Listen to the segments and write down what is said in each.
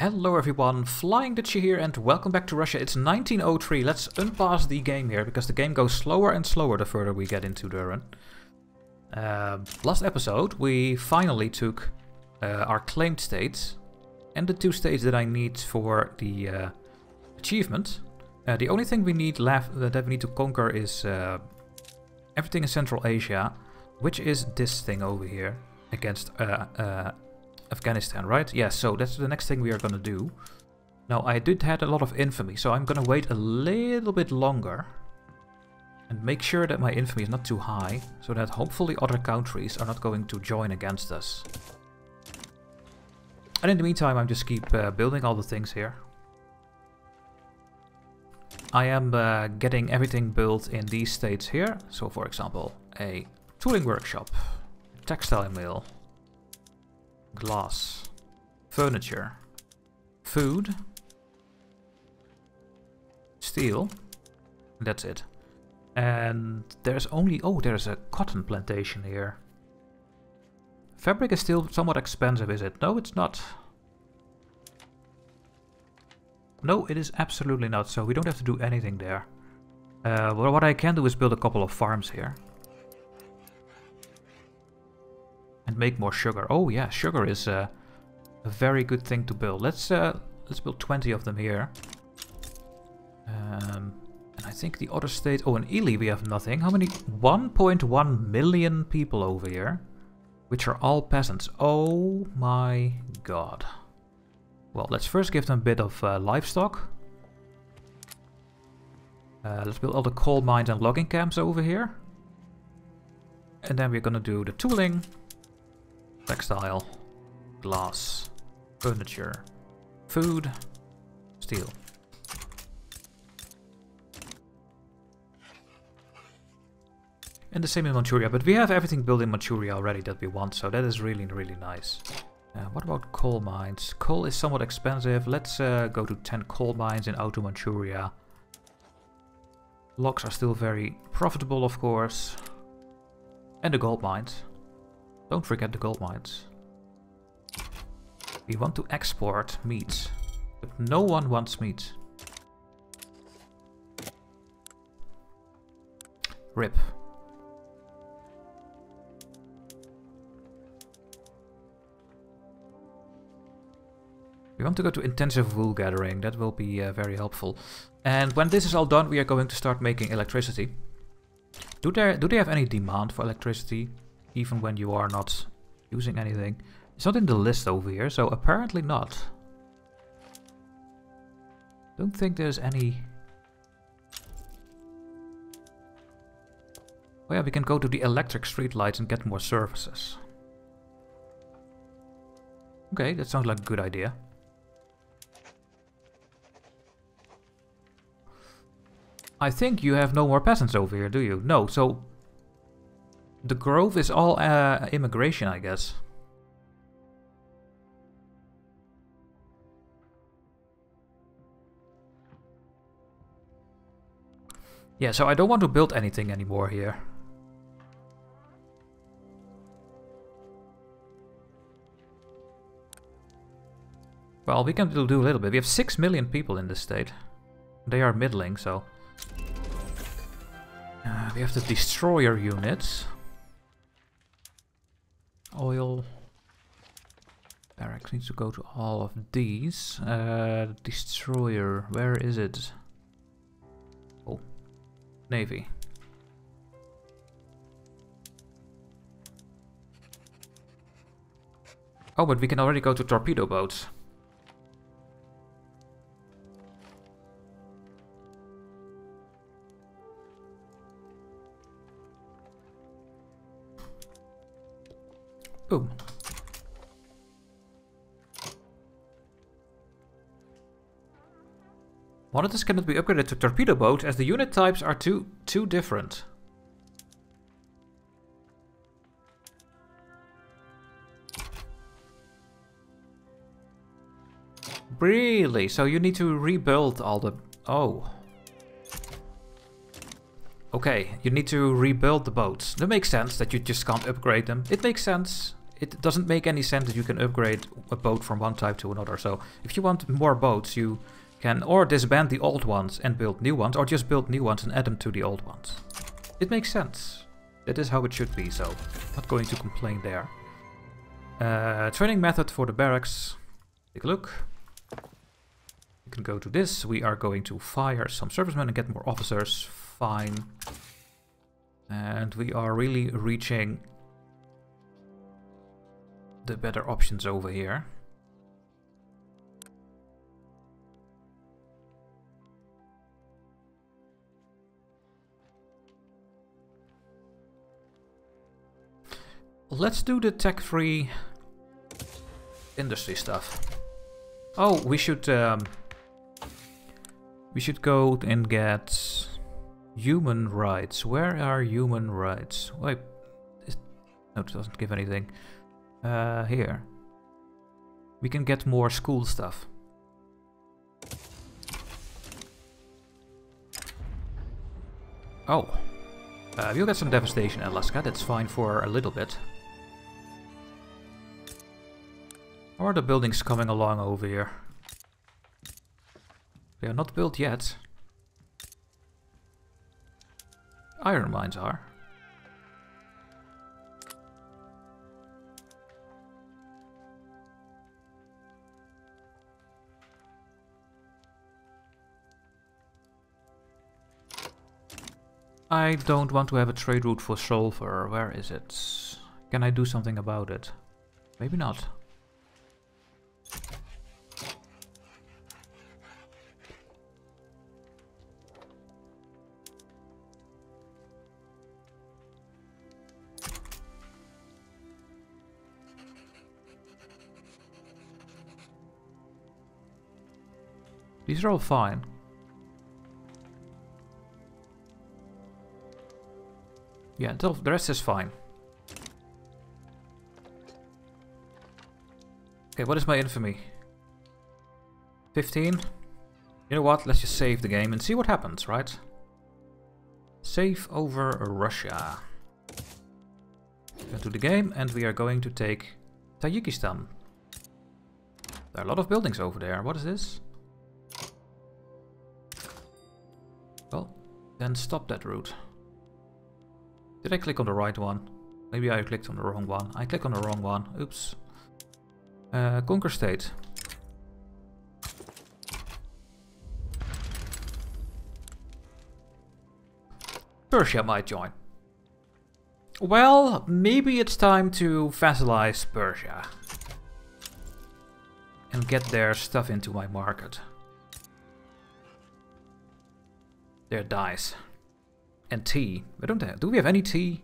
Hello everyone, FlyingDutchy here and welcome back to Russia. It's 1903, let's unpause the game here, because the game goes slower and slower the further we get into the run. Last episode we finally took our claimed states and the two states that I need for the achievement. The only thing we need left that we need to conquer is everything in Central Asia, which is this thing over here against Afghanistan, right? Yeah, so that's the next thing we are gonna do. Now, I did had a lot of infamy, so I'm gonna wait a little bit longer and make sure that my infamy is not too high, so that hopefully other countries are not going to join against us. And in the meantime, I just keep building all the things here. I am getting everything built in these states here. So, for example, a tooling workshop, textile mill, glass, furniture, food, steel, that's it. And there's only, oh, there's a cotton plantation here. Fabric is still somewhat expensive, is it? No, it's not. No, it is absolutely not, so we don't have to do anything there. Well, what I can do is build a couple of farms here. And make more sugar. Oh yeah, sugar is a very good thing to build. Let's build 20 of them here. And I think the other state... Oh, in Ely we have nothing. How many? 1.1 million people over here. Which are all peasants. Oh my god. Well, let's first give them a bit of livestock. Let's build all the coal mines and logging camps over here. And then we're gonna do the tooling. Textile, glass, furniture, food, steel. And the same in Manchuria, but we have everything built in Manchuria already that we want, so that is really, really nice. What about coal mines? Coal is somewhat expensive. Let's go to 10 coal mines in Outer Manchuria. Logs are still very profitable, of course. And the gold mines. Don't forget the gold mines. We want to export meat, but no one wants meat. RIP. We want to go to intensive wool gathering, that will be very helpful. And when this is all done, we are going to start making electricity. Do they have any demand for electricity? Even when you are not using anything. It's not in the list over here, so apparently not. Don't think there's any... Oh yeah, we can go to the electric streetlights and get more services. Okay, that sounds like a good idea. I think you have no more peasants over here, do you? No, so... The growth is all immigration, I guess. Yeah, so I don't want to build anything anymore here. Well, we can do a little bit. We have 6 million people in this state. They are middling, so... we have the destroyer units. Oil barracks needs to go to all of these. Destroyer, where is it? Oh, Navy. Oh, but we can already go to torpedo boats. Boom. Monitors cannot be upgraded to torpedo boat as the unit types are too different. Really? So you need to rebuild all the... Oh. Okay, you need to rebuild the boats. That makes sense that you just can't upgrade them. It makes sense. it doesn't make any sense that you can upgrade a boat from one type to another. So if you want more boats, you can or disband the old ones and build new ones, or just build new ones and add them to the old ones. It makes sense. That is how it should be, so I'm not going to complain there. Training method for the barracks. Take a look. You can go to this. We are going to fire some servicemen and get more officers. Fine. And we are really reaching the better options over here. Let's do the tech-free industry stuff. Oh, we should go and get human rights. Where are human rights? Wait, no, it doesn't give anything. Here. We can get more school stuff. Oh. We'll get some devastation in Alaska, that's fine for a little bit. How are the buildings coming along over here? They are not built yet. Iron mines are. I don't want to have a trade route for sulfur. Where is it? Can I do something about it? Maybe not. These are all fine. Yeah, the rest is fine. Okay, what is my infamy? 15. You know what? Let's just save the game and see what happens, right? Save over Russia. Go to the game and we are going to take Tajikistan. There are a lot of buildings over there. What is this? Well, then stop that route. Did I click on the right one? Maybe I clicked on the wrong one. I clicked on the wrong one. Oops. Conquer state. Persia might join. Well, maybe it's time to vassalize Persia. And get their stuff into my market. Their dice. And tea. We don't have, do we have any tea?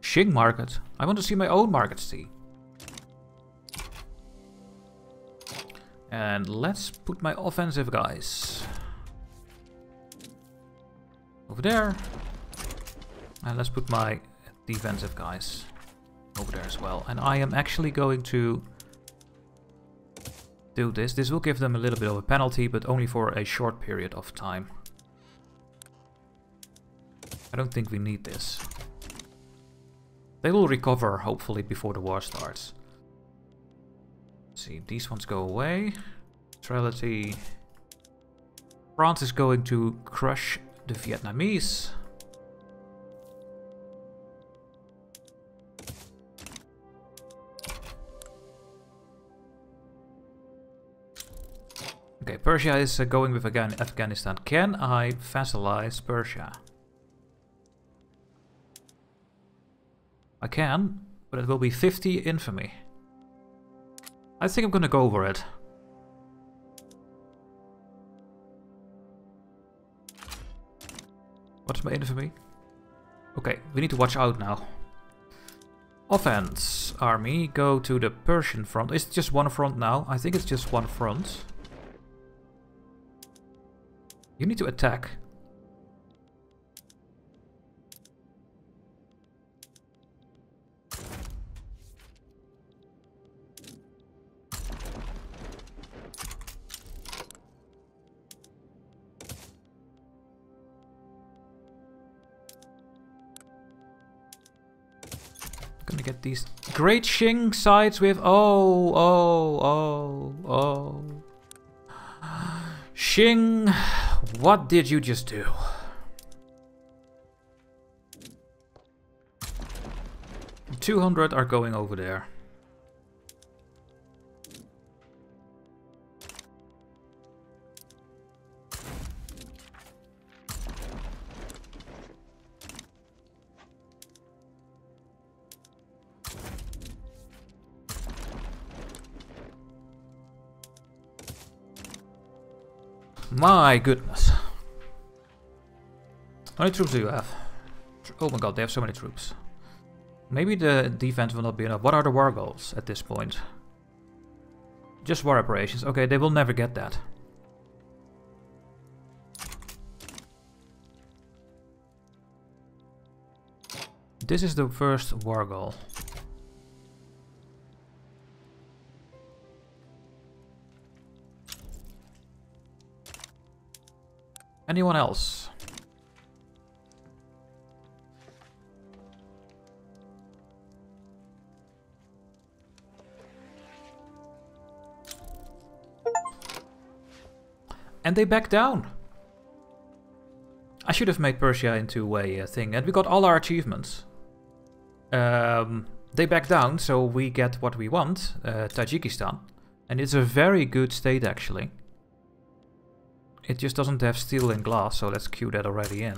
Shing market. I want to see my own market's tea. And let's put my offensive guys over there. And let's put my defensive guys over there as well. And I am actually going to do this. This will give them a little bit of a penalty, but only for a short period of time. I don't think we need this. They will recover, hopefully, before the war starts. Let's see, these ones go away. Neutrality. France is going to crush the Vietnamese. Okay, Persia is going with Afghanistan. Can I vassalize Persia? I can, but it will be 50 infamy. I think I'm gonna go over it. What's my infamy? Okay, we need to watch out now. Offense, army, go to the Persian front. Is it just one front now? I think it's just one front. You need to attack. Gonna get these great Qing sites with oh. Qing, what did you just do? And 200 are going over there. My goodness. How many troops do you have? Oh my god, they have so many troops. Maybe the defense will not be enough. What are the war goals at this point? Just war operations. Okay, they will never get that. This is the first war goal. Anyone else? And they back down. I should have made Persia into a thing, and we got all our achievements. They back down, so we get what we want, Tajikistan. And it's a very good state, actually. It just doesn't have steel and glass, so let's cue that already in.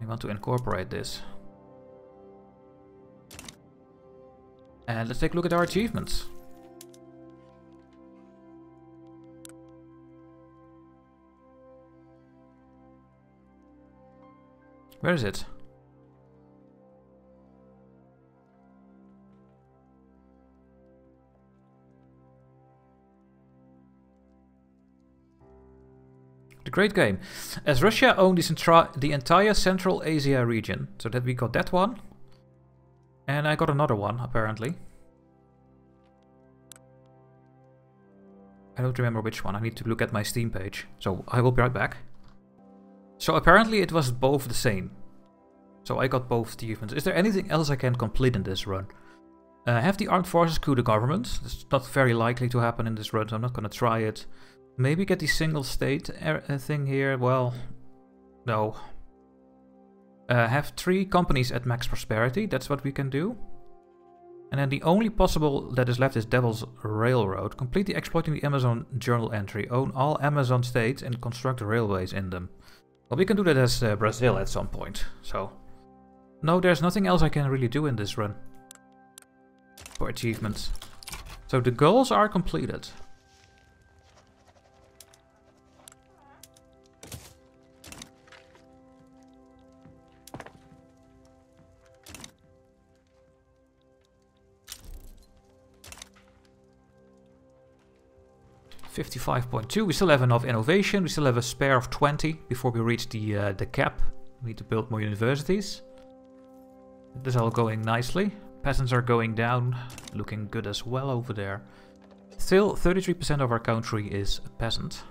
We want to incorporate this. And let's take a look at our achievements. Where is it? The Great Game. As Russia owned the entire Central Asia region. So that we got that one. And I got another one, apparently. I don't remember which one. I need to look at my Steam page. So I will be right back. So apparently it was both the same. So I got both achievements. Is there anything else I can complete in this run? Have the armed forces coup the government. It's not very likely to happen in this run, so I'm not going to try it. Maybe get the single state thing here, well, no. Have 3 companies at max prosperity, that's what we can do. And then the only possible that is left is Devil's Railroad. Completely exploiting the Amazon journal entry, own all Amazon states and construct railways in them. Well, we can do that as Brazil at some point, so. No, there's nothing else I can really do in this run. For achievements. So the goals are completed. $55.2. We still have enough innovation. We still have a spare of 20 before we reach the cap. We need to build more universities. This is all going nicely. Peasants are going down, looking good as well over there. Still, 33% of our country is a peasant.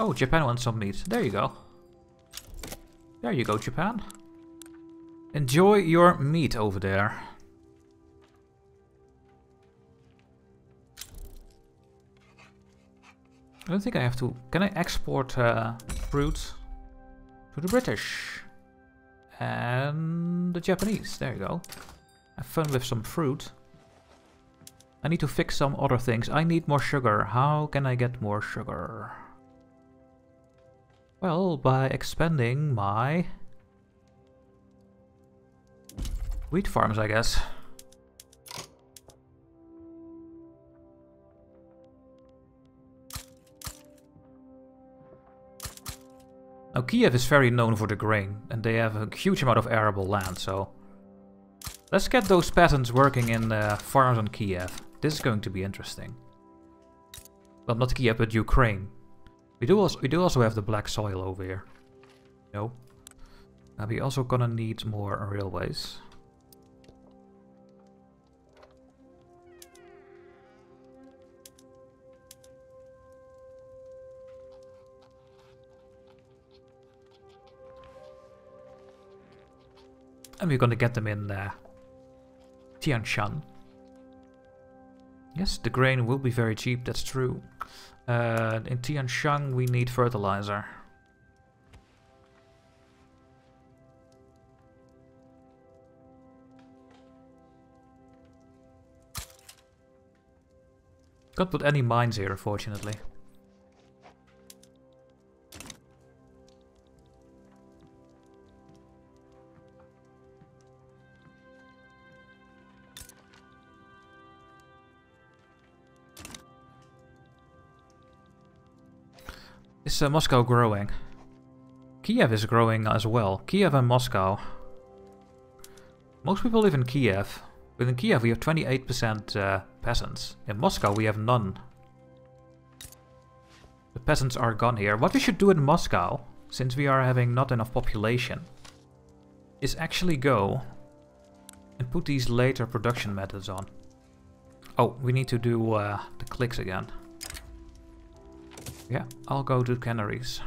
Oh, Japan wants some meat. There you go. There you go, Japan. Enjoy your meat over there. I don't think I have to... Can I export fruit to the British? And the Japanese. There you go. Have fun with some fruit. I need to fix some other things. I need more sugar. How can I get more sugar? Well, by expanding my wheat farms, I guess. Now, Kiev is very known for the grain, and they have a huge amount of arable land, so... Let's get those peasants working in farms on Kiev. This is going to be interesting. Well, not Kiev, but Ukraine. We do also have the black soil over here. No. We're also gonna need more railways. And we're going to get them in Tian Shan. Yes, the grain will be very cheap, that's true. In Tian Shan we need fertilizer. Can't put any mines here, unfortunately. Is Moscow growing? Kiev is growing as well. Kiev and Moscow. Most people live in Kiev. But in Kiev we have 28% peasants. In Moscow we have none. The peasants are gone here. What we should do in Moscow, since we are having not enough population, is actually go and put these later production methods on. Oh, we need to do the clicks again. Yeah, I'll go to canneries.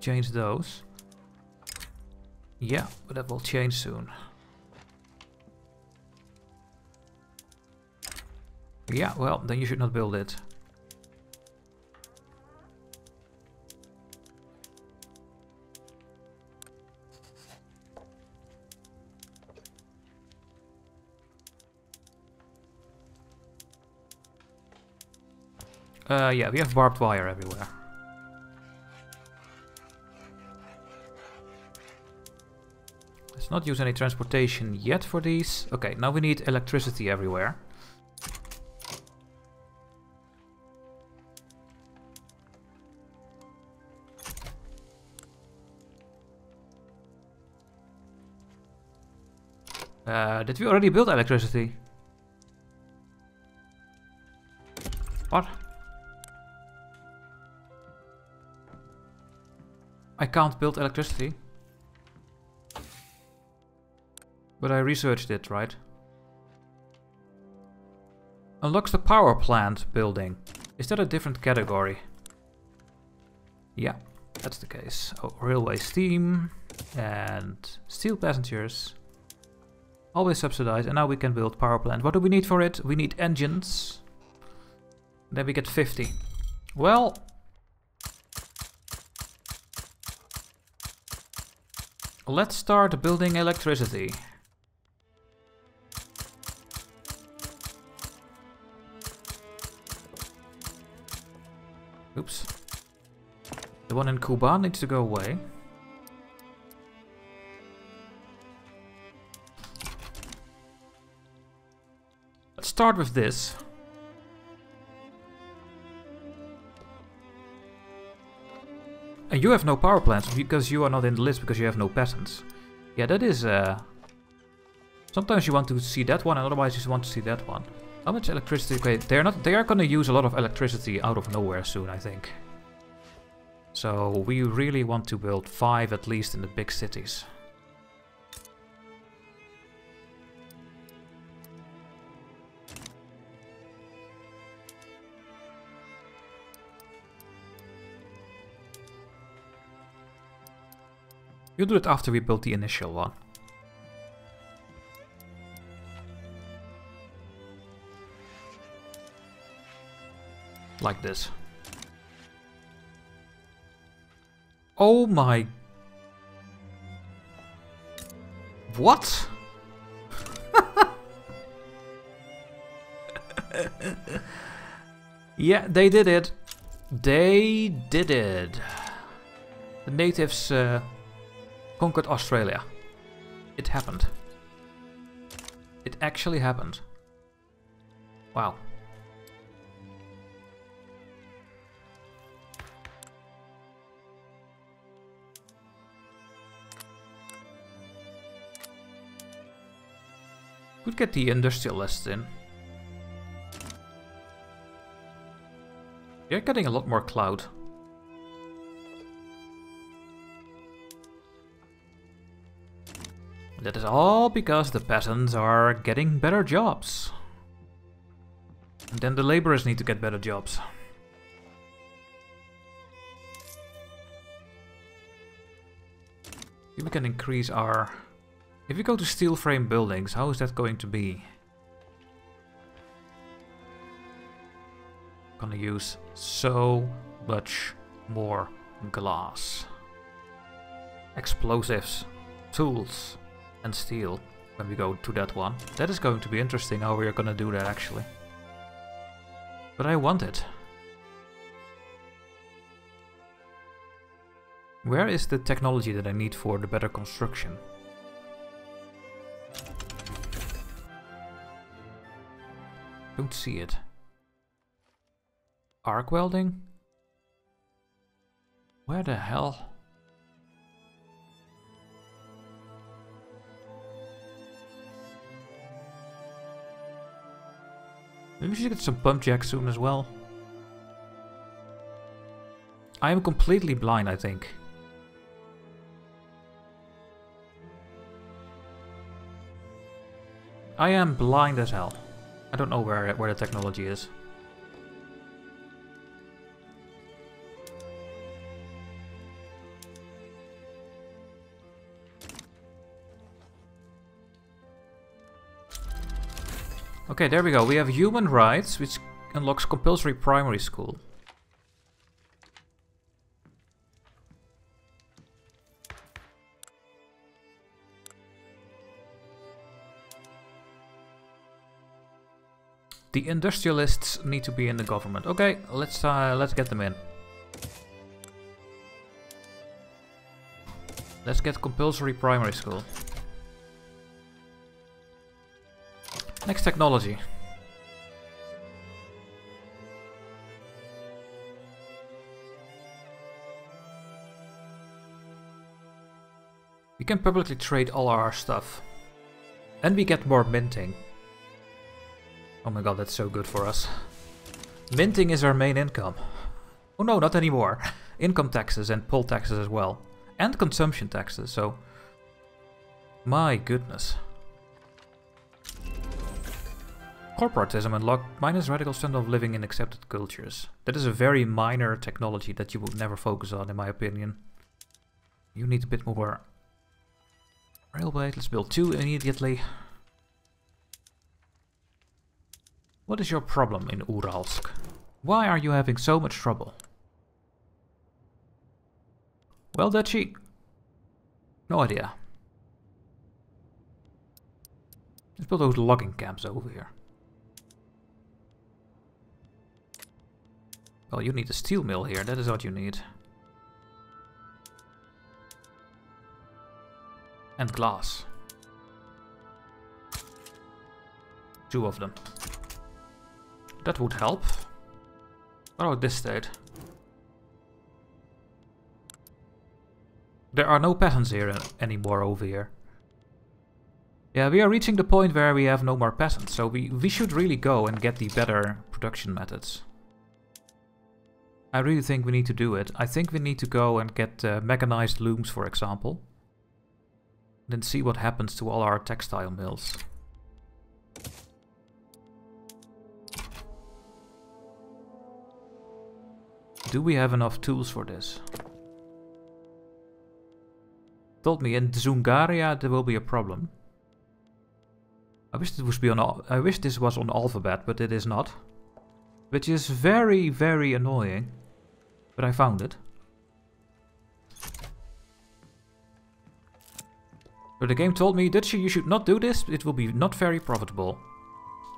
Change those. Yeah, but that will change soon. Yeah, well, then you should not build it. Yeah, we have barbed wire everywhere. Let's not use any transportation yet for these. Okay, now we need electricity everywhere. Did we already build electricity? What? I can't build electricity. But I researched it, right? Unlocks the power plant building. Is that a different category? Yeah, that's the case. Oh, railway steam and steel passengers. Always subsidized, and now we can build power plant. What do we need for it? We need engines. Then we get 50. Well, let's start building electricity. Oops. The one in Kuban needs to go away. Let's start with this. And you have no power plants because you are not in the list because you have no peasants. Yeah, that is... sometimes you want to see that one and otherwise you want to see that one. How much electricity... Okay, they are going to use a lot of electricity out of nowhere soon, I think. So we really want to build 5 at least in the big cities. We'll do it after we build the initial one. Like this. Oh my... What? Yeah, they did it. They did it. The natives... conquered Australia. It happened. It actually happened. Wow. Could get the industrialists in. They're getting a lot more clout. That is all because the peasants are getting better jobs. Then the laborers need to get better jobs. We can increase our... If we go to steel frame buildings, how is that going to be? Gonna use so much more glass. Explosives, tools and steel when we go to that one. That is going to be interesting how we are gonna do that actually. But I want it. Where is the technology that I need for the better construction? Don't see it. Arc welding? Where the hell? Maybe we should get some pump jacks soon as well. I am completely blind, I think. I am blind as hell. I don't know where the technology is. Okay, there we go. We have human rights, which unlocks compulsory primary school. The industrialists need to be in the government. Okay, let's get them in. Let's get compulsory primary school. Next technology. We can publicly trade all our stuff. And we get more minting. Oh my god, that's so good for us. Minting is our main income. Oh no, not anymore. Income taxes and poll taxes as well. And consumption taxes, so... My goodness. Corporatism unlocked minus radical standard of living in accepted cultures. That is a very minor technology that you would never focus on, in my opinion. You need a bit more... Railway, let's build two immediately. What is your problem in Uralsk? Why are you having so much trouble? Well, Dutchy. No idea. Let's build those logging camps over here. Well, you need a steel mill here, that is what you need. And glass. Two of them. That would help. What about this state? There are no peasants here anymore over here. Yeah, we are reaching the point where we have no more peasants, so we should really go and get the better production methods. I really think we need to do it. I think we need to go and get mechanized looms, for example. Then see what happens to all our textile mills. Do we have enough tools for this? Told me in Dzungaria there will be a problem. I wish this was on alphabet, but it is not, which is very, very annoying. But I found it. But the game told me, Dutchy, you should not do this. It will be not very profitable.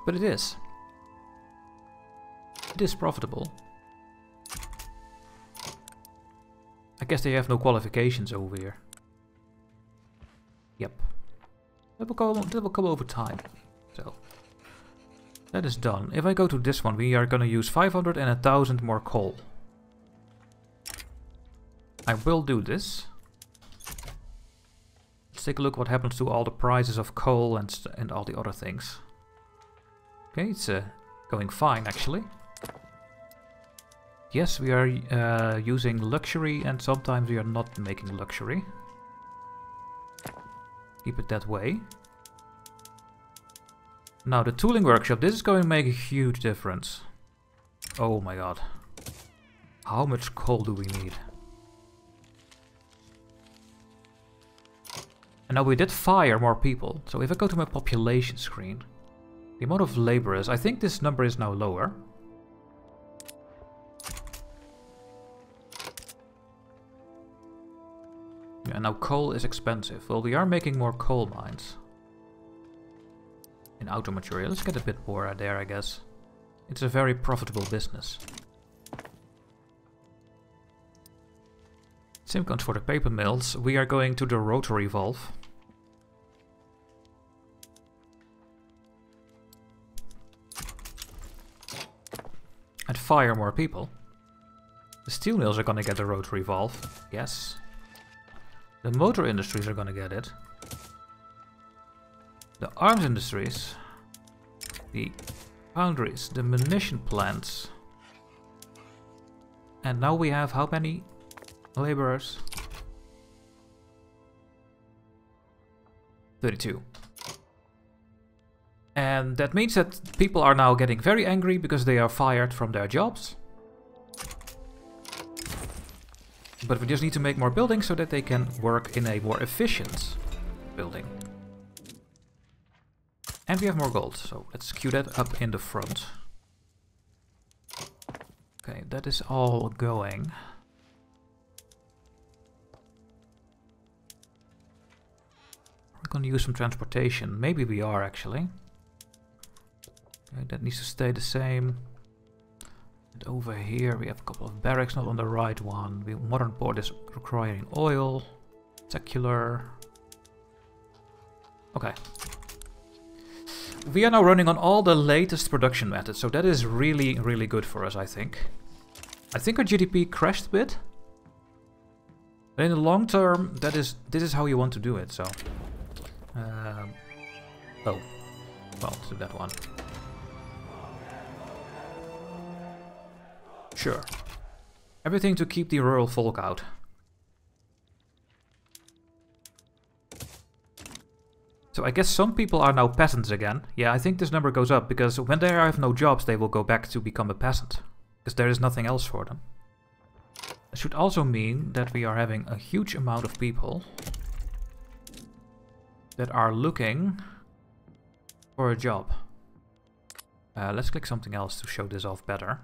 But it is. It is profitable. I guess they have no qualifications over here. Yep. That will come over time. So, that is done. If I go to this one, we are gonna use 500 and 1000 more coal. I will do this. Let's take a look what happens to all the prices of coal and all the other things. Okay, it's going fine actually. Yes, we are using luxury and sometimes we are not making luxury. Keep it that way. Now the tooling workshop, this is going to make a huge difference. Oh my god. How much coal do we need? And now we did fire more people, so if I go to my population screen, the amount of laborers, I think this number is now lower. Yeah, now coal is expensive. Well, we are making more coal mines. In auto material, let's get a bit more out there, I guess. It's a very profitable business. Same goes for the paper mills. We are going to the rotary valve. And fire more people. The steel mills are gonna get the rotary valve, yes. The motor industries are gonna get it. The arms industries. The foundries, the munition plants. And now we have how many laborers? 32. And that means that people are now getting very angry because they are fired from their jobs. But we just need to make more buildings so that they can work in a more efficient building. And we have more gold, so let's queue that up in the front. Okay, that is all going. We're gonna use some transportation. Maybe we are actually. Okay, that needs to stay the same. And over here we have a couple of barracks, not on the right one. The modern port is requiring oil. Secular. Okay. We are now running on all the latest production methods, so that is really, really good for us, I think. I think our GDP crashed a bit. But in the long term, this is how you want to do it, so... oh. Well, let's do that one. Sure. Everything to keep the rural folk out. So I guess some people are now peasants again. Yeah, I think this number goes up because when they have no jobs, they will go back to become a peasant. Because there is nothing else for them. It should also mean that we are having a huge amount of people that are looking for a job. Let's click something else to show this off better.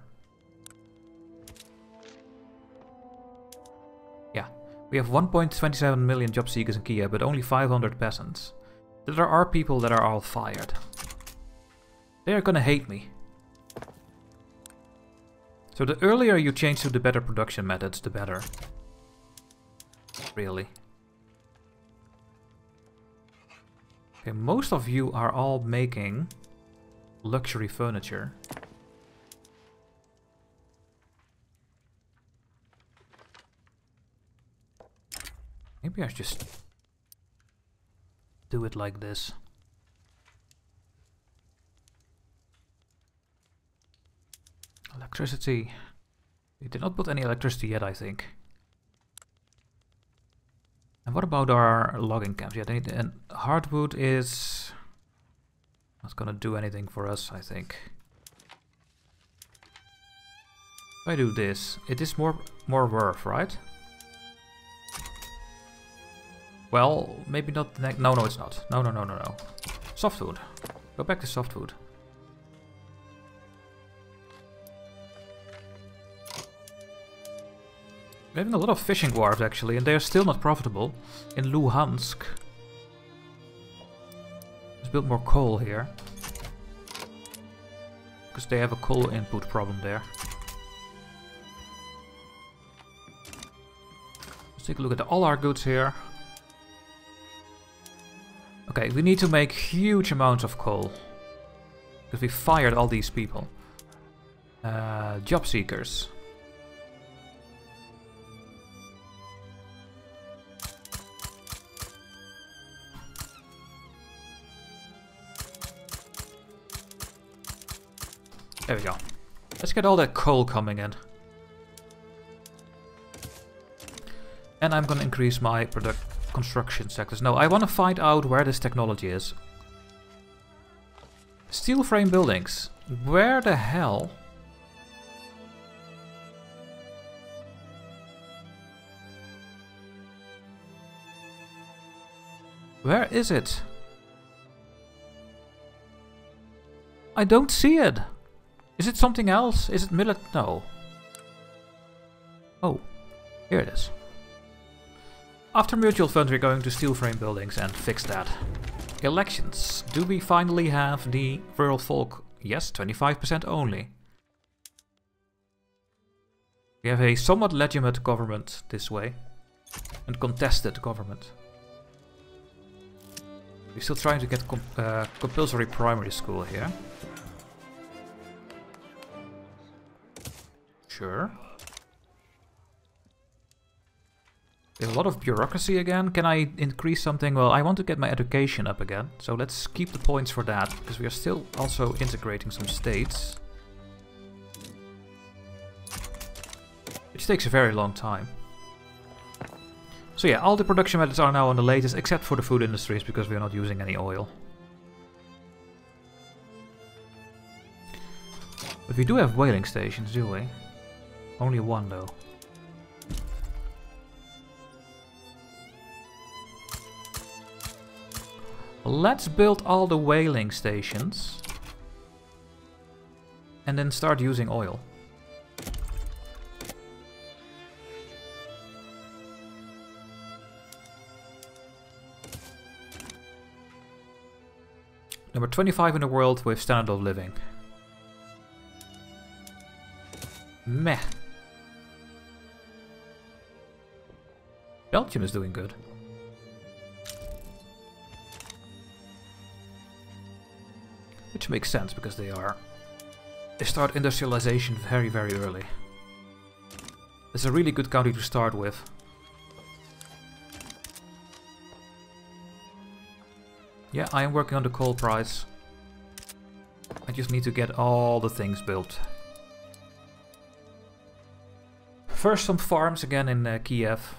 Yeah, we have 1.27 million job seekers in Kiev, but only 500 peasants. There are people that are all fired. They are gonna hate me. So the earlier you change to the better production methods, the better. Really. Okay, most of you are all making luxury furniture. Maybe I should just do it like this. Electricity. We did not put any electricity yet, I think. And what about our logging camps? Yeah, they need, and hardwood is not gonna do anything for us, I think. If I do this, it is more worth, right? Well, maybe not. No, it's not. No. Softwood. Go back to softwood. We're having a lot of fishing wharves actually, and they are still not profitable. In Luhansk. Let's build more coal here. Because they have a coal input problem there. Let's take a look at all our goods here. Okay, we need to make huge amounts of coal. Because we fired all these people. Job seekers. There we go. Let's get all that coal coming in. And I'm gonna increase my production. Construction sectors. No, I want to find out where this technology is. Steel frame buildings. Where the hell? Where is it? I don't see it. Is it something else? Is it millet? No. Oh, here it is. After mutual funds, we're going to steel frame buildings and fix that. Elections. Do we finally have the rural folk? Yes, 25% only. We have a somewhat legitimate government this way. And contested government. We're still trying to get compulsory primary school here. Sure. There's a lot of bureaucracy again. Can I increase something? Well, I want to get my education up again. So let's keep the points for that, because we are still also integrating some states. Which takes a very long time. So yeah, all the production methods are now on the latest, except for the food industries, because we are not using any oil. But we do have whaling stations, do we? Only one, though. Let's build all the whaling stations. And then start using oil. Number 25 in the world with standard of living. Meh. Belgium is doing good. Which makes sense, because they start industrialization very, very early. It's a really good country to start with. Yeah, I am working on the coal price. I just need to get all the things built. First, some farms again in Kiev.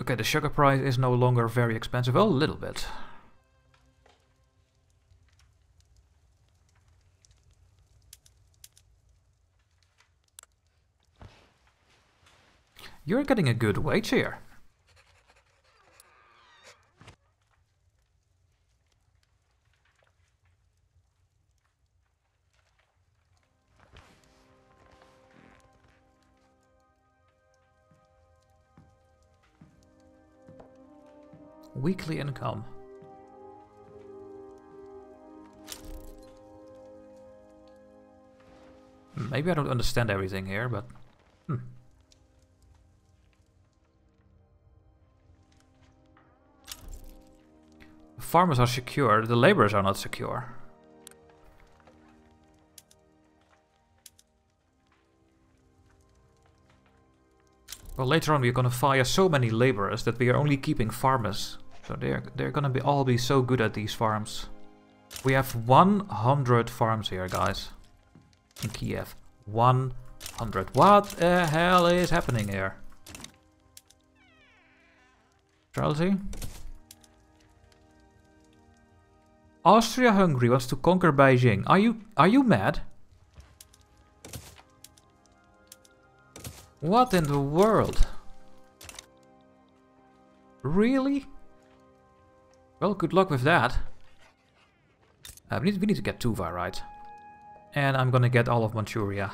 Okay, the sugar price is no longer very expensive. Well, a little bit. You're getting a good wage here. Weekly income. Maybe I don't understand everything here, but... The farmers are secure, the laborers are not secure. Well, later on we're gonna fire so many laborers that we are only keeping farmers. So they're gonna be all be so good at these farms. We have 100 farms here, guys. In Kiev. 100. What the hell is happening here? Neutrality. Austria-Hungary wants to conquer Beijing. Are you mad? What in the world? Really? Well, good luck with that. We need to get Tuva, right? And I'm gonna get all of Manchuria.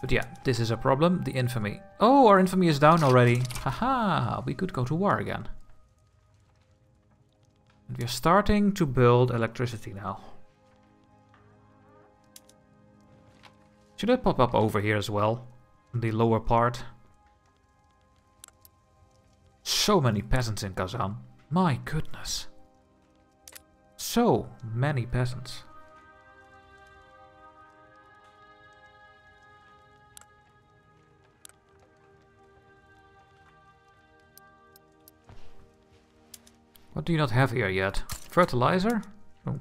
But yeah, this is a problem. The infamy. Oh, our infamy is down already. Haha, we could go to war again. And we're starting to build electricity now. Should I pop up over here as well? In the lower part. So many peasants in Kazan. My goodness. So many peasants. What do you not have here yet? Fertilizer? Oh.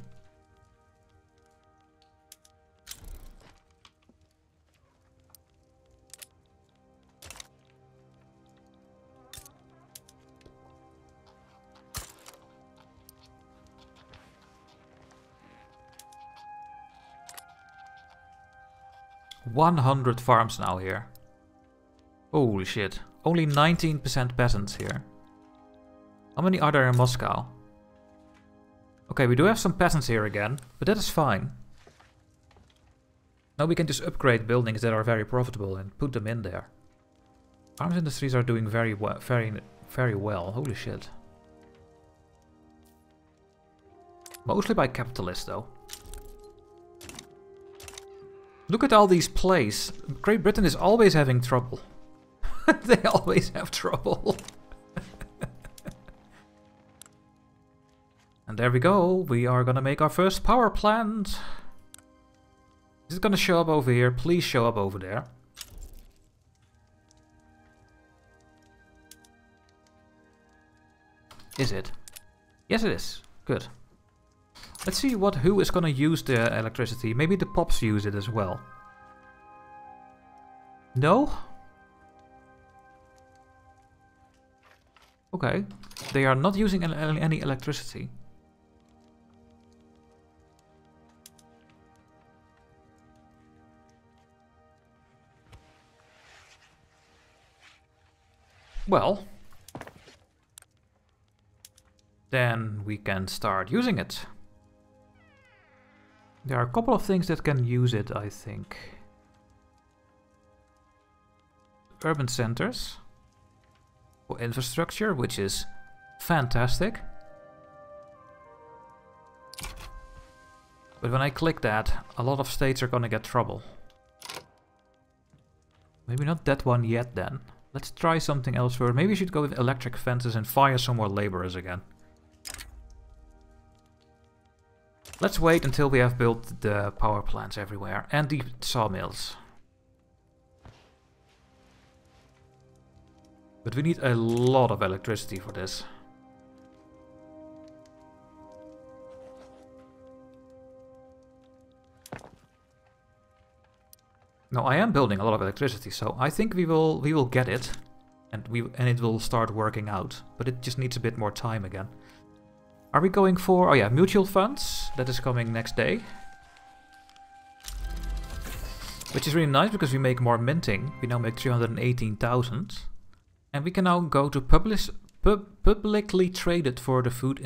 100 farms now here. Holy shit. Only 19% peasants here. How many are there in Moscow? Okay, we do have some peasants here again, but that is fine. Now we can just upgrade buildings that are very profitable and put them in there. Arms industries are doing very well. Holy shit. Mostly by capitalists though. Look at all these plays. Great Britain is always having trouble. They always have trouble. And there we go. We are gonna make our first power plant. Is it gonna show up over here? Please show up over there. Is it? Yes it is. Good. Let's see who is gonna use the electricity. Maybe the Pops use it as well. No? Okay. They are not using any electricity. Well, then we can start using it. There are a couple of things that can use it, I think. Urban centers for infrastructure, which is fantastic. But when I click that, a lot of states are gonna get trouble. Maybe not that one yet then. Let's try something else first. Maybe we should go with electric fences and fire some more laborers again. Let's wait until we have built the power plants everywhere and the sawmills. But we need a lot of electricity for this. No, I am building a lot of electricity, so I think we will get it, and it will start working out. But it just needs a bit more time again. Are we going for, oh yeah, mutual funds? That is coming next day. Which is really nice because we make more minting. We now make 318,000. And we can now go to publicly traded for the food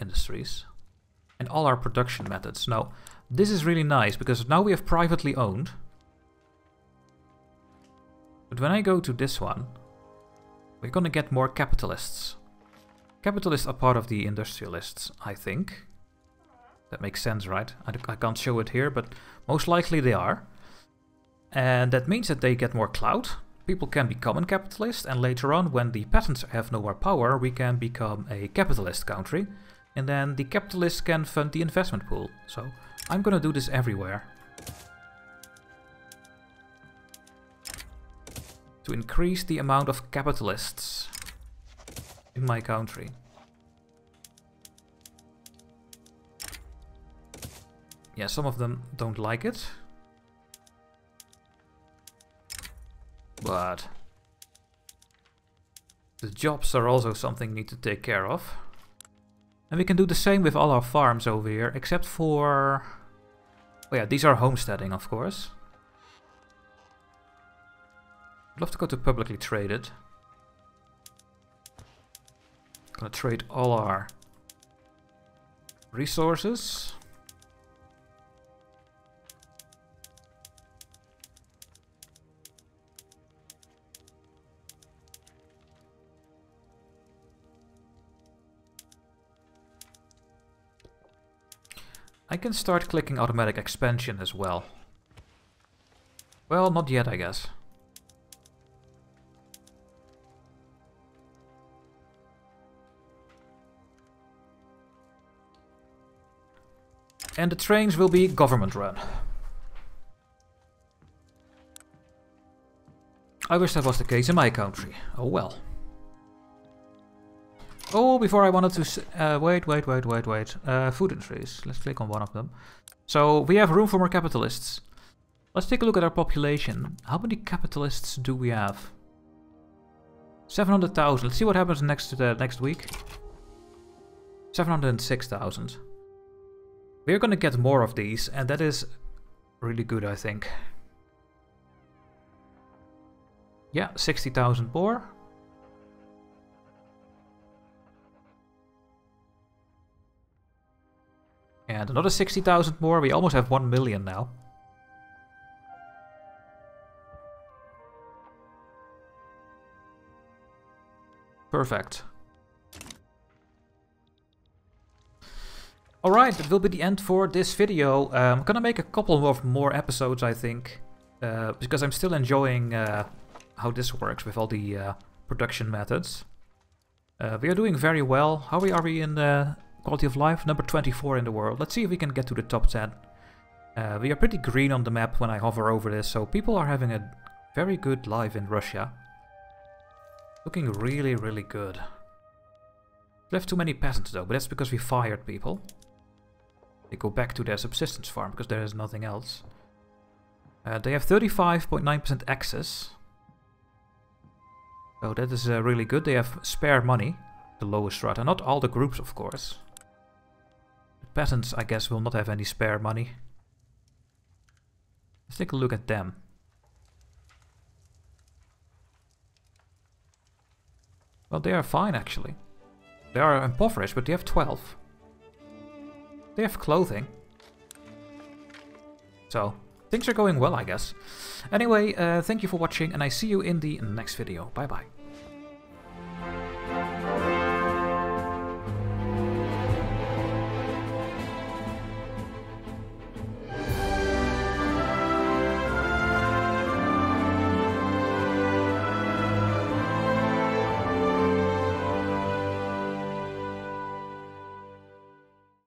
industries. And all our production methods. Now, this is really nice because now we have privately owned. But when I go to this one, we're gonna get more capitalists. Capitalists are part of the industrialists, I think. That makes sense, right? I can't show it here, but most likely they are. And that means that they get more clout. People can become a capitalist, and later on, when the peasants have no more power, we can become a capitalist country. And then the capitalists can fund the investment pool. So I'm gonna do this everywhere. To increase the amount of capitalists in my country. Yeah, some of them don't like it. But the jobs are also something we need to take care of. And we can do the same with all our farms over here, except for... oh yeah, these are homesteading, of course. I'd love to go to publicly traded. Gonna trade all our resources. I can start clicking automatic expansion as well. Well, not yet, I guess. And the trains will be government run. I wish that was the case in my country. Oh well. Oh, before I wanted to... wait. Food industries. Let's click on one of them. So we have room for more capitalists. Let's take a look at our population. How many capitalists do we have? 700,000. Let's see what happens next week. 706,000. We're gonna get more of these, and that is really good, I think. Yeah, 60,000 more. And another 60,000 more. We almost have 1 million now. Perfect. Alright, that will be the end for this video. I'm gonna make a couple of more episodes, I think. Because I'm still enjoying how this works with all the production methods. We are doing very well. How are we in quality of life? Number 24 in the world. Let's see if we can get to the top 10. We are pretty green on the map when I hover over this, so people are having a very good life in Russia. Looking really, really good. Left too many peasants though, but that's because we fired people. They go back to their subsistence farm because there is nothing else. They have 35.9% access. So that is really good. They have spare money, the lowest strata. Not all the groups, of course. The peasants, I guess, will not have any spare money. Let's take a look at them. Well, they are fine, actually. They are impoverished, but they have 12. They have clothing. So, things are going well, I guess. Anyway, thank you for watching, and I see you in the next video. Bye-bye.